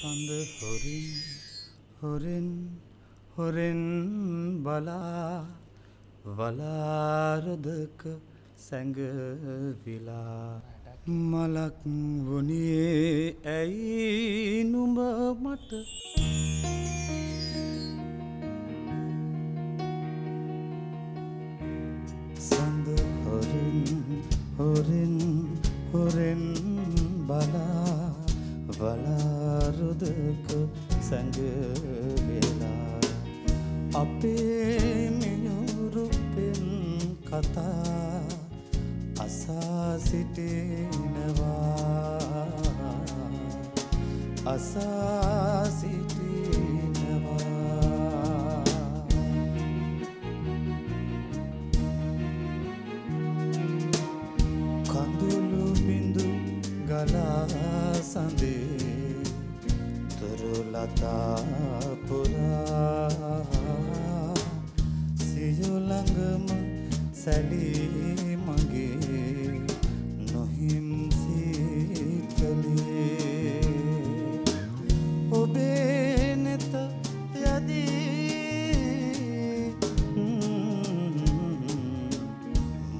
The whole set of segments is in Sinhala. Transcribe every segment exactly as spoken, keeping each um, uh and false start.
পছন্দ হরিণ হরিণ হরিণ বলা বলারদক সঙ্গ বিলা মালক বনি এই নুম মত সন্দ হরিণ হরিণ হরিণ বলা वलारुदक संग बेला अपे मेयोरुपिन कथा असासिटेनवा असासिटेनवा कंदुलु बिंदु गला संदे तुरुलता पुरा सिजुलंगम सली मंगे नहिम सीतले ओबेनत यदि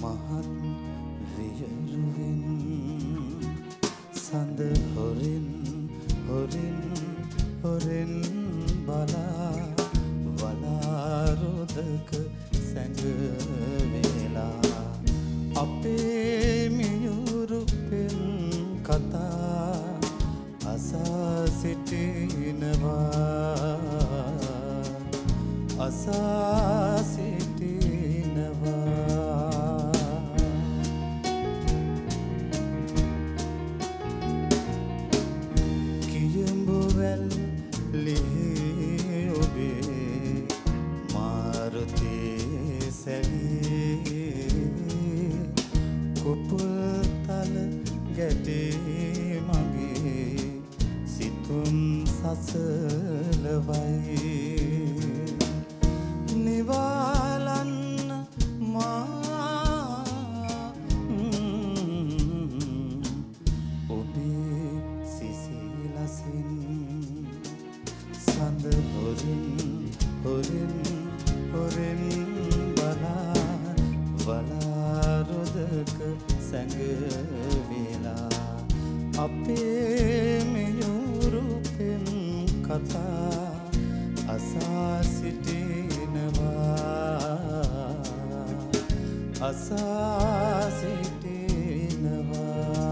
महत वियरुविन संद होरिन होरिन होरिन बला वलारुदक संग मेला अपे मियुरुपिन कथा असासिटिनवा असासिटिनवा कुपुतल गटे मगे सितुम ससलवाई निवालन मा ओबे सिसिलसिन संद होरिन होरिन होरिन बला बला संग वेला अपे मेयोरुपिन कथा असासिटिनवा असासिटिनवा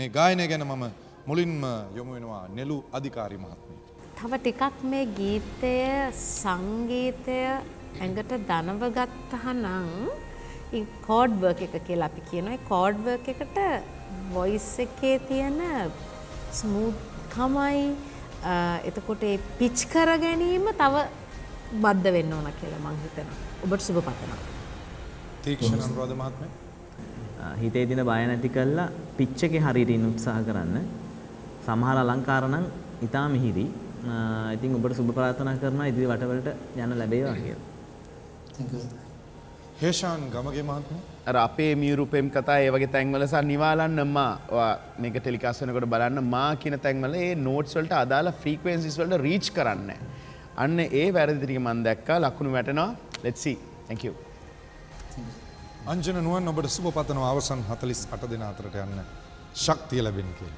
ने गायने ගැන මම මුලින්ම යොමු වෙනවා නෙළු අධිකාරී මහත්මියට තව ටිකක් මේ ගීතය සංගීතය ඇඟට දනව ගත්තහනම් ඒ කෝඩ් වර්ක් එක කියලා අපි කියනවා ඒ කෝඩ් වර්ක් එකට වොයිස් එකේ තියෙන ස්මූත් කමයි එතකොට ඒ පිච් කර ගැනීම තව බද්ධ වෙන්න ඕන කියලා මම හිතනවා ඔබට සුබ පතනවා තීක්ෂණ අනුරාධ මහත්මයා හිතේ දින බය නැති කළා පිච් එකේ හරියටින් උත්සාහ කරන්න සමහර අලංකාර නම් ඉතාම මිහිරි I think ඔබට සුබ ප්‍රාර්ථනා කරනවා ඉදිරි වටවලට යන ලැබේවා කියලා. Thank you. හේෂාන් ගමගේ මහත්මයා අර අපේ මියුරුපෙම් කතා ඒ වගේ තැන්වල සහ නිවාලන්න මා ඔයා මේක ටෙලිකාස්ට් වෙනකොට බලන්න මා කියන තැන්වල ඒ නෝට්ස් වලට අදාළ ෆ්‍රීකවෙන්සිස් වලට රීච් කරන්නේ නැහැ. අන්න ඒ වැරදි ටික මම දැක්කා ලකුණු වැටෙනවා. Let's see. Thank you. අංජන නුවන් ඔබට සුබ පතනවා අවසන් හතළිස් අට දින අතරට යන්න ශක්තිය ලැබෙන්න කියලා.